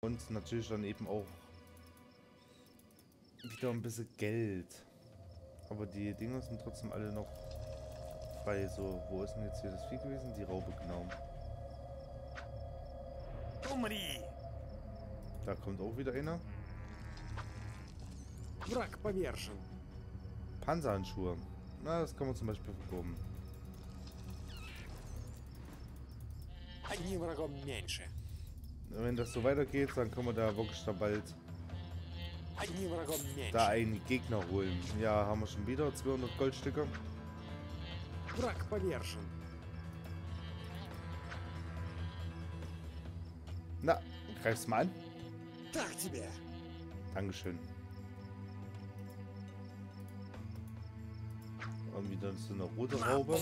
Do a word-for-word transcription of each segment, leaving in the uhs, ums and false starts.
Und natürlich dann eben auch wieder ein bisschen Geld. Aber die Dinger sind trotzdem alle noch frei. So, wo ist denn jetzt hier das Vieh gewesen? Die Raube, genau. Da kommt auch wieder einer. Panzerhandschuhe. Na, das kann man zum Beispiel verkaufen. Wenn das so weitergeht, dann können wir da wirklich da bald da einen Gegner holen. Ja, haben wir schon wieder zweihundert Goldstücke. Na, greif's mal an. Dankeschön. Und wieder so eine rote Raube.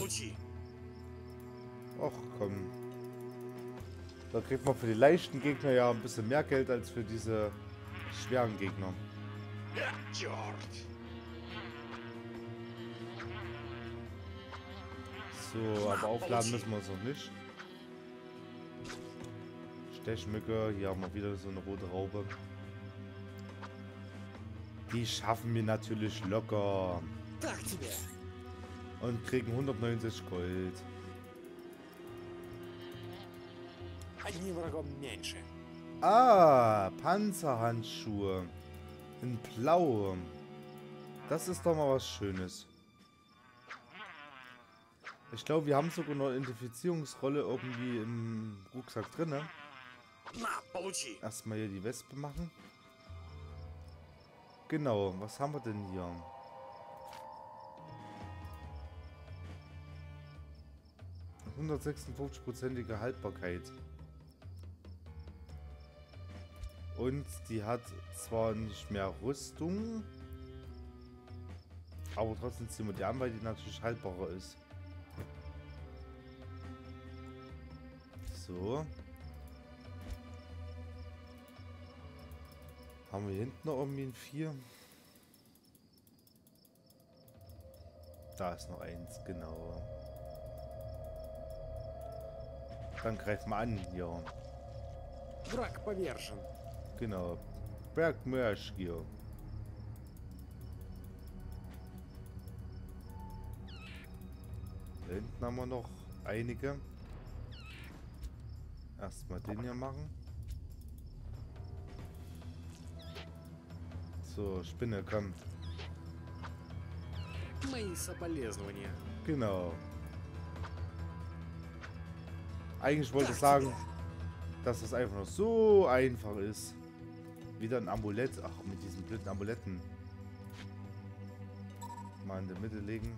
Och, komm. Da kriegt man für die leichten Gegner ja ein bisschen mehr Geld als für diese schweren Gegner. So, aber aufladen müssen wir es noch nicht. Stechmücke, hier haben wir wieder so eine rote Raube. Die schaffen wir natürlich locker. Und kriegen hundertneunzig Gold. Ah, Panzerhandschuhe. In Blau. Das ist doch mal was Schönes. Ich glaube, wir haben sogar noch eine Identifizierungsrolle irgendwie im Rucksack drin, ne? Erstmal hier die Wespe machen. Genau, was haben wir denn hier? hundertsechsundfünfzig prozentige Haltbarkeit. Und die hat zwar nicht mehr Rüstung, aber trotzdem ziehen wir die an, weil die natürlich haltbarer ist. So. Haben wir hier hinten noch irgendwie ein vier? Da ist noch eins, genau. Dann greifen wir an, ja. Genau. Bergmörsch hier. Da hinten haben wir noch einige. Erstmal den hier machen. So, Spinne, komm. Genau. Eigentlich wollte ich sagen, dass das einfach noch so einfach ist. Wieder ein Amulett. Ach, mit diesen blöden Amuletten. Mal in der Mitte legen.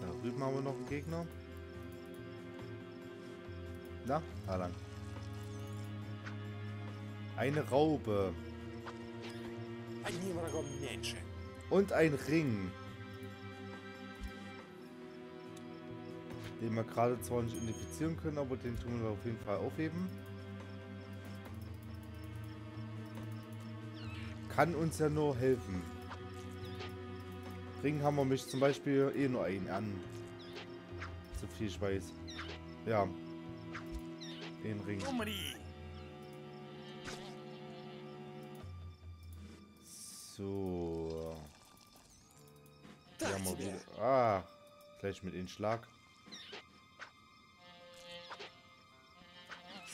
Da drüben haben wir noch einen Gegner. Na, da lang. Eine Raube. Und ein Ring. Den wir gerade zwar nicht identifizieren können, aber den tun wir auf jeden Fall aufheben. Kann uns ja nur helfen. Ring haben wir mich zum Beispiel eh nur einen an. So viel ich weiß. Ja. Den Ring. So. Hier haben wir wieder. Ah. Gleich mit dem Schlag.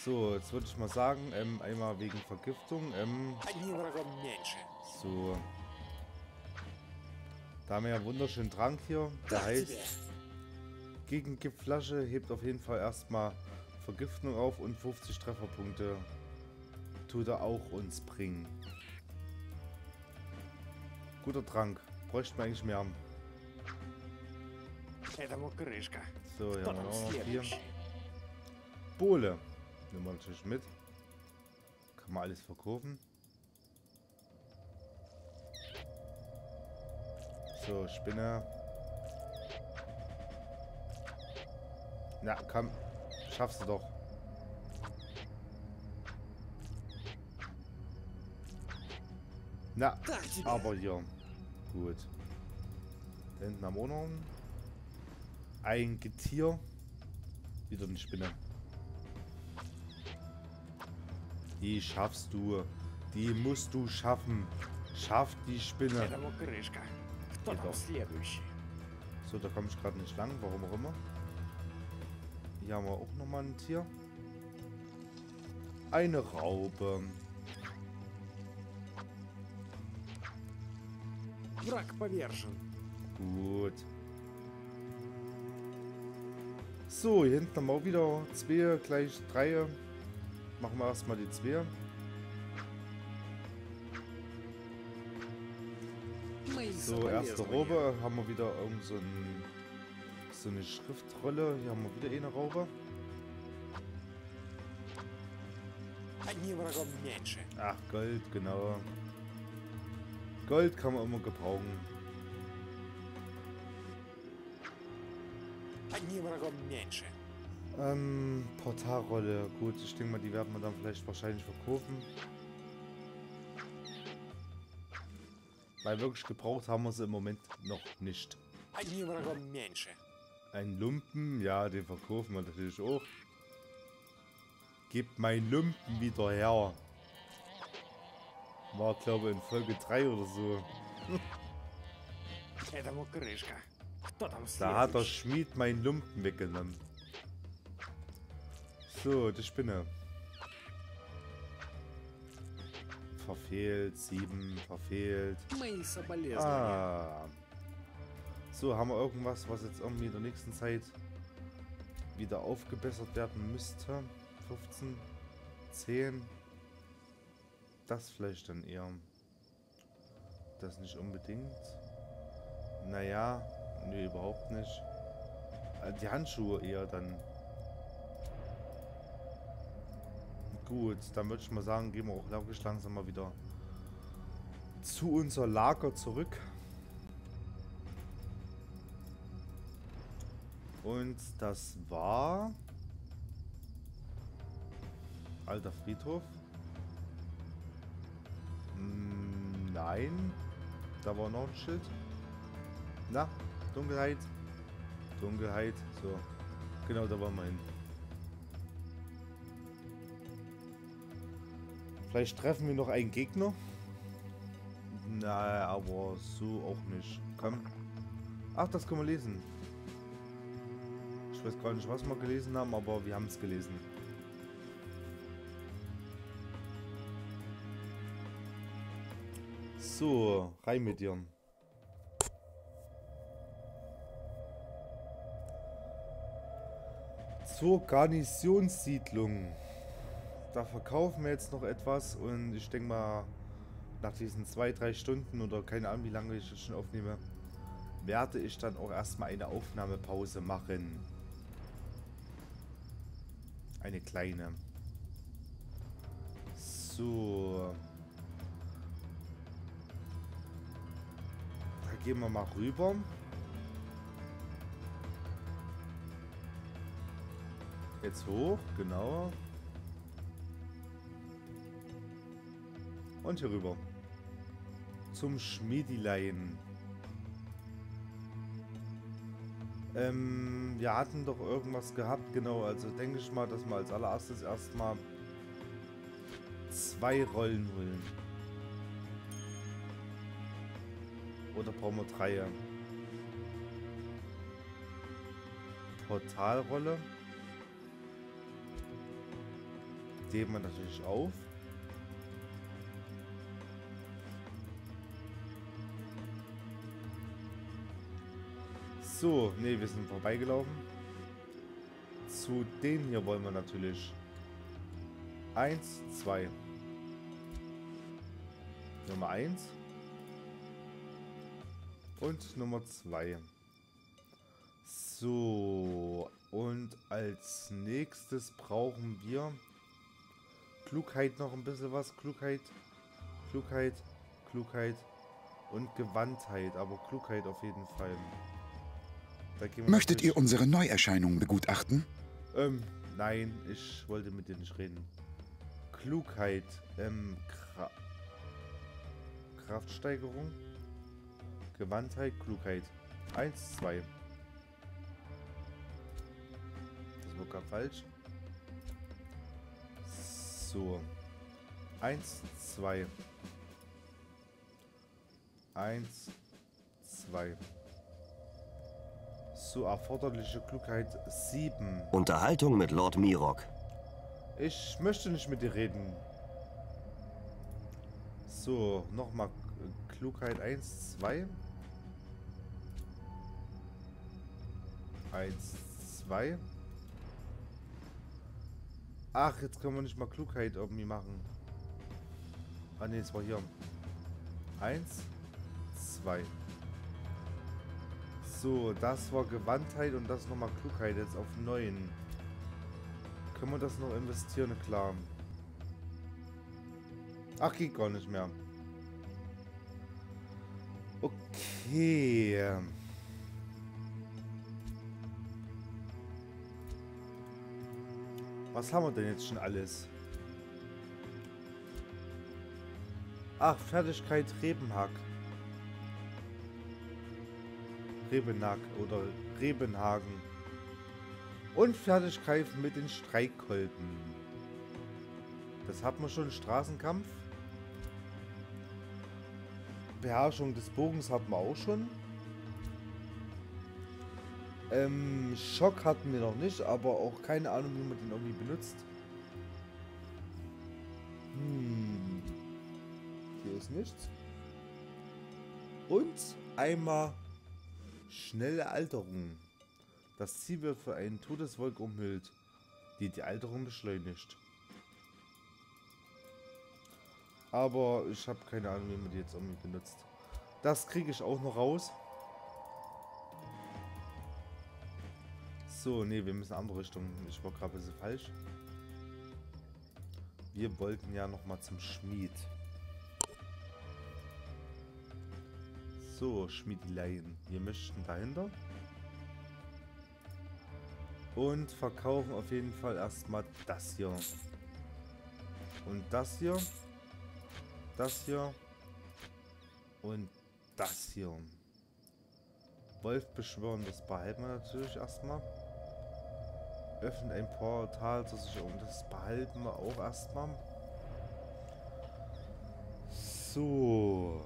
So, jetzt würde ich mal sagen, ähm, einmal wegen Vergiftung, ähm, so, da haben wir ja einen wunderschönen Trank hier, der heißt, gegen Giftflasche hebt auf jeden Fall erstmal Vergiftung auf und fünfzig Trefferpunkte tut er auch uns bringen. Guter Trank, bräuchte man eigentlich mehr. So, ja, haben wir auch noch vier. Bohle. Nehmen wir natürlich mit. Kann man alles verkaufen. So, Spinner. Na, komm. Schaffst du doch. Na, aber hier. Gut. Da hinten am Ohren. Ein Getier. Wieder eine Spinne. Die schaffst du. Die musst du schaffen. Schaff die Spinne. So, da komme ich gerade nicht lang, warum auch immer. Hier haben wir auch nochmal ein Tier. Eine Raupe. Gut. So, hier hinten haben wir auch wieder zwei, gleich drei. Machen wir erstmal die zwei. So, erste Raupe. Haben wir wieder irgend so, ein, so eine Schriftrolle. Hier haben wir wieder eine Raupe. Ach, Gold, genau. Gold kann man immer gebrauchen. Ähm, Portalrolle. Gut, ich denke mal, die werden wir dann vielleicht wahrscheinlich verkaufen. Weil wirklich gebraucht haben wir sie im Moment noch nicht. Ein Lumpen, ja, den verkaufen wir natürlich auch. Gebt mein Lumpen wieder her. War, glaube ich, in Folge drei oder so. Da hat der Schmied meinen Lumpen weggenommen. So, die Spinne. Verfehlt, sieben, verfehlt. Ah. So, haben wir irgendwas, was jetzt irgendwie in der nächsten Zeit wieder aufgebessert werden müsste. fünfzehn, zehn. Das vielleicht dann eher. Das nicht unbedingt. Naja, nee, überhaupt nicht. Die Handschuhe eher dann. Gut, dann würde ich mal sagen, gehen wir auch logisch langsam mal wieder zu unser Lager zurück. Und das war... Alter Friedhof. Hm, nein. Da war noch ein Schild. Na, Dunkelheit. Dunkelheit. So. Genau, da waren wir hin. Vielleicht treffen wir noch einen Gegner. Na, aber so auch nicht. Komm. Ach, das können wir lesen. Ich weiß gar nicht, was wir gelesen haben, aber wir haben es gelesen. So, rein mit dir. Zur Garnisonssiedlung. Da verkaufen wir jetzt noch etwas und ich denke mal, nach diesen zwei, drei Stunden oder keine Ahnung, wie lange ich das schon aufnehme, werde ich dann auch erstmal eine Aufnahmepause machen. Eine kleine. So. Da gehen wir mal rüber. Jetzt hoch, genau. Und hier rüber. Zum Schmiedilein. Ähm, wir hatten doch irgendwas gehabt, genau. Also denke ich mal, dass wir als allererstes erstmal zwei Rollen holen. Oder brauchen wir drei? Portalrolle. Geben wir natürlich auf. So, ne, wir sind vorbeigelaufen. Zu denen hier wollen wir natürlich. Eins, zwei. Nummer eins. Und Nummer zwei. So, und als nächstes brauchen wir Klugheit noch ein bisschen was. Klugheit, Klugheit, Klugheit und Gewandtheit. Aber Klugheit auf jeden Fall. Möchtet ihr unsere Neuerscheinungen begutachten? Ähm, nein, ich wollte mit dir nicht reden. Klugheit, ähm, Kra Kraftsteigerung, Gewandtheit, Klugheit. eins, zwei. Das sogar falsch. So. Eins, zwei. Eins, zwei. So, erforderliche Klugheit sieben. Unterhaltung mit Lord Mirok. Ich möchte nicht mit dir reden. So, nochmal Klugheit eins, zwei. eins, zwei. Ach, jetzt können wir nicht mal Klugheit irgendwie machen. Ah ne, es war hier. eins, zwei. So, das war Gewandtheit und das nochmal Klugheit, jetzt auf neun. Können wir das noch investieren? Klar. Ach, geht gar nicht mehr. Okay. Was haben wir denn jetzt schon alles? Ach, Fertigkeit Rebenhack. Rebenhack oder Rebenhagen. Und Fertigkeit mit den Streikkolben. Das hat man schon, Straßenkampf. Beherrschung des Bogens hatten wir auch schon. Ähm, Schock hatten wir noch nicht, aber auch keine Ahnung, wie man den irgendwie benutzt. Hm. Hier ist nichts. Und einmal schnelle Alterung. Das Ziel wird von einer Todeswolke umhüllt, die die Alterung beschleunigt. Aber ich habe keine Ahnung, wie man die jetzt irgendwie benutzt. Das kriege ich auch noch raus. So, nee, wir müssen in andere Richtung. Ich war gerade ein bisschen falsch. Wir wollten ja nochmal zum Schmied. So, Schmiedeleien. Wir möchten dahinter. Und verkaufen auf jeden Fall erstmal das hier. Und das hier. Das hier. Und das hier. Wolf beschwören, das behalten wir natürlich erstmal. Öffnen ein Portal zur Sicherung. Das behalten wir auch erstmal. So.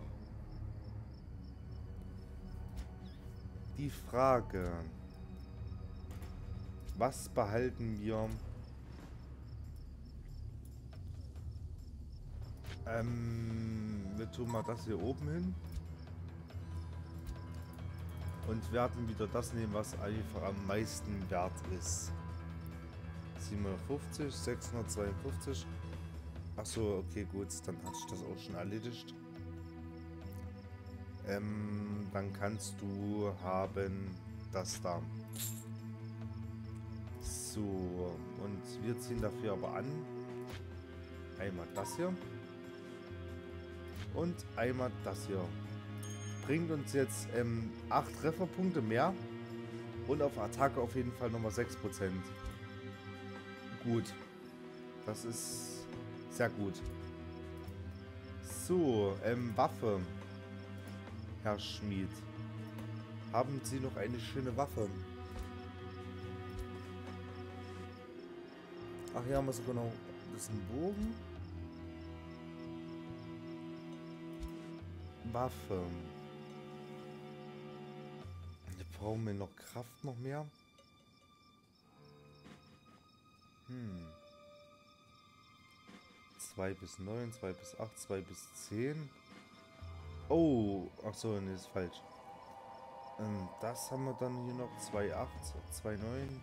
Die Frage. Was behalten wir? Ähm, wir tun mal das hier oben hin. Und werden wieder das nehmen, was einfach am meisten wert ist. siebenhundertfünfzig, sechshundertzweiundfünfzig. Achso, okay, gut, dann hat sich das auch schon erledigt. Ähm, dann kannst du haben das da. So, und wir ziehen dafür aber an. Einmal das hier. Und einmal das hier. Bringt uns jetzt ähm, acht Trefferpunkte mehr und auf Attacke auf jeden Fall nochmal sechs Prozent. Gut. Das ist sehr gut. So, ähm, Waffe. Herr Schmied. Haben Sie noch eine schöne Waffe? Ach ja, haben wir sogar noch ein bisschen Bogen. Waffe. Brauchen wir noch Kraft noch mehr? Hm. zwei bis neun, zwei bis acht, zwei bis zehn. Oh, achso, ne, ist falsch. Ähm, das haben wir dann hier noch. zwei Komma acht, zwei Komma neun,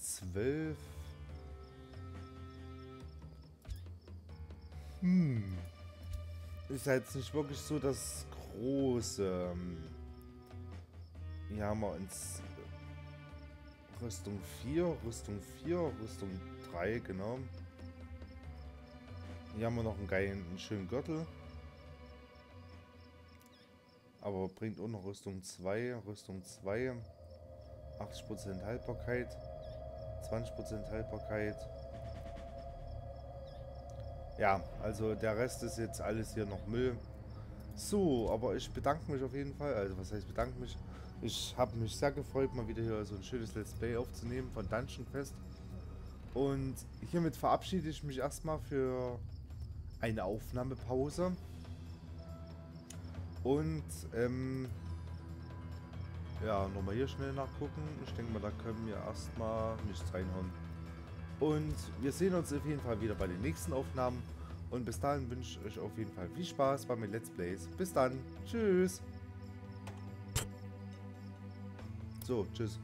zwölf. Hm. Ist halt nicht wirklich so das große. Hier haben wir uns Rüstung vier, Rüstung vier, Rüstung drei, genau. Hier haben wir noch einen geilen, einen schönen Gürtel. Aber bringt auch noch Rüstung zwei, Rüstung zwei, achtzig Prozent Haltbarkeit, zwanzig Prozent Haltbarkeit. Ja, also der Rest ist jetzt alles hier noch Müll. So, aber ich bedanke mich auf jeden Fall. Also was heißt bedanke mich? Ich habe mich sehr gefreut, mal wieder hier so ein schönes Let's Play aufzunehmen von Dungeon Quest. Und hiermit verabschiede ich mich erstmal für eine Aufnahmepause. Und, ähm, ja, nochmal hier schnell nachgucken. Ich denke mal, da können wir erstmal nichts reinhauen. Und wir sehen uns auf jeden Fall wieder bei den nächsten Aufnahmen. Und bis dahin wünsche ich euch auf jeden Fall viel Spaß bei meinen Let's Plays. Bis dann. Tschüss. So, tschüss.